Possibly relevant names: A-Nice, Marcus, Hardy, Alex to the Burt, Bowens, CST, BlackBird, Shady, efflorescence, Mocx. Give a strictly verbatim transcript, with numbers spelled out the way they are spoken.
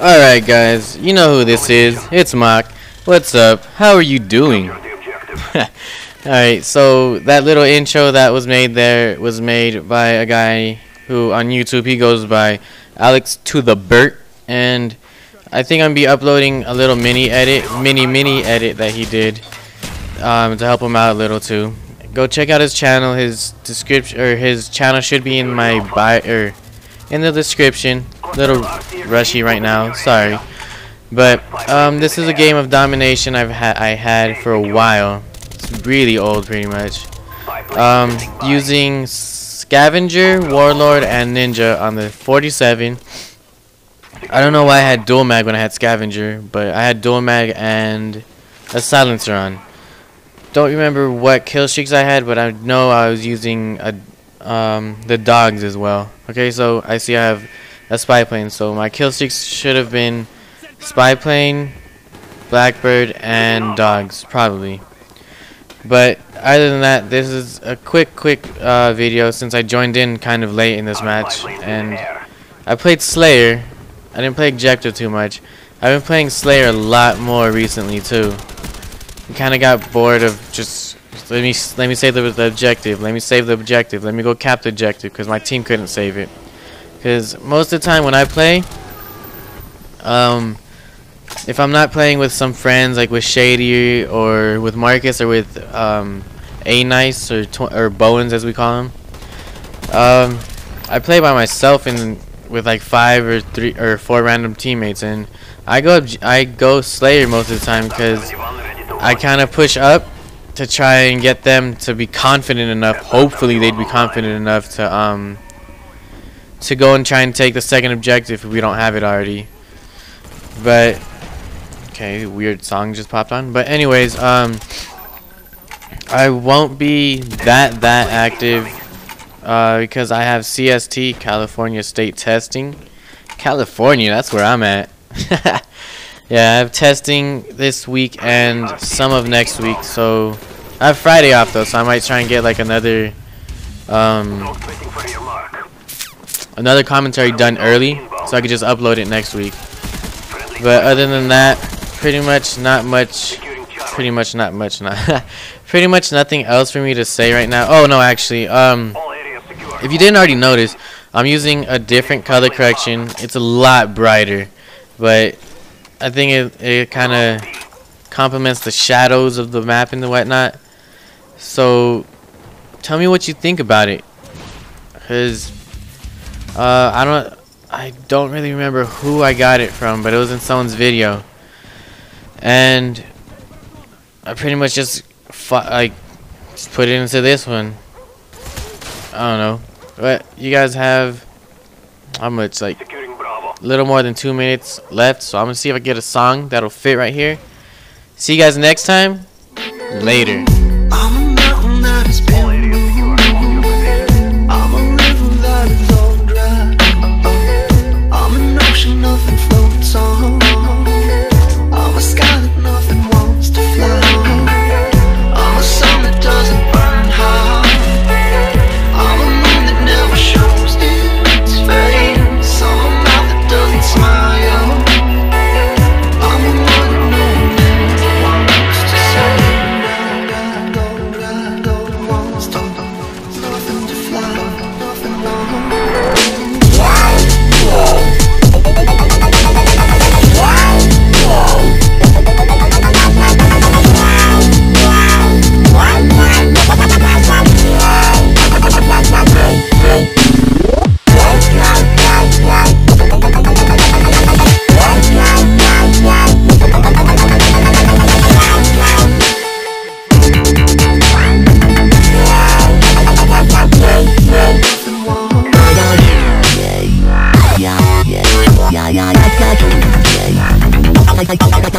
Alright guys, you know who this is, it's Mocx. What's up? How are you doing? Alright, so that little intro that was made there was made by a guy who on YouTube, he goes by Alex to the Burt, and I think I'm be uploading a little mini edit, mini mini edit that he did um, to help him out a little too. Go check out his channel, his description, or his channel should be in my bio, or in the description. Little rushy right now, sorry, but um, this is a game of domination I've had I had for a while. It's really old, pretty much. Um, using Scavenger, Warlord, and Ninja on the forty-seven. I don't know why I had dual mag when I had Scavenger, but I had dual mag and a silencer on. Don't remember what kill streaks I had, but I know I was using a um, the dogs as well. Okay, so I see I have a spy plane, so my kill streaks should have been spy plane, Blackbird, and dogs probably. But other than that, this is a quick quick uh, video since I joined in kind of late in this match, and I played Slayer. I didn't play Ejector too much. I've been playing Slayer a lot more recently too. I kind of got bored of just let me let me save the, the objective, let me save the objective, let me go cap the objective because my team couldn't save it. Because most of the time when I play, um, if I'm not playing with some friends, like with Shady or with Marcus or with um, A-Nice or, or Bowens as we call him, um, I play by myself and with like five or three or four random teammates, and I go I go Slayer most of the time because I kind of push up to try and get them to be confident enough. Hopefully they'd be confident enough to um. to go and try and take the second objective if we don't have it already. But okay, weird song just popped on. But anyways, um I won't be that that active uh because I have C S T, California State Testing. California, that's where I'm at. Yeah, I have testing this week and some of next week, so I have Friday off though, so I might try and get like another um another commentary done early so I could just upload it next week. But other than that, pretty much not much pretty much not much not pretty much nothing else for me to say right now. Oh no, actually, um if you didn't already notice, I'm using a different color correction. It's a lot brighter, but I think it, it kind of complements the shadows of the map and the whatnot. So tell me what you think about it, because Uh, I don't, I don't really remember who I got it from, but it was in someone's video, and I pretty much just like just put it into this one. I don't know, but you guys have how much? Like a little more than two minutes left, so I'm gonna see if I get a song that'll fit right here. See you guys next time. Later. I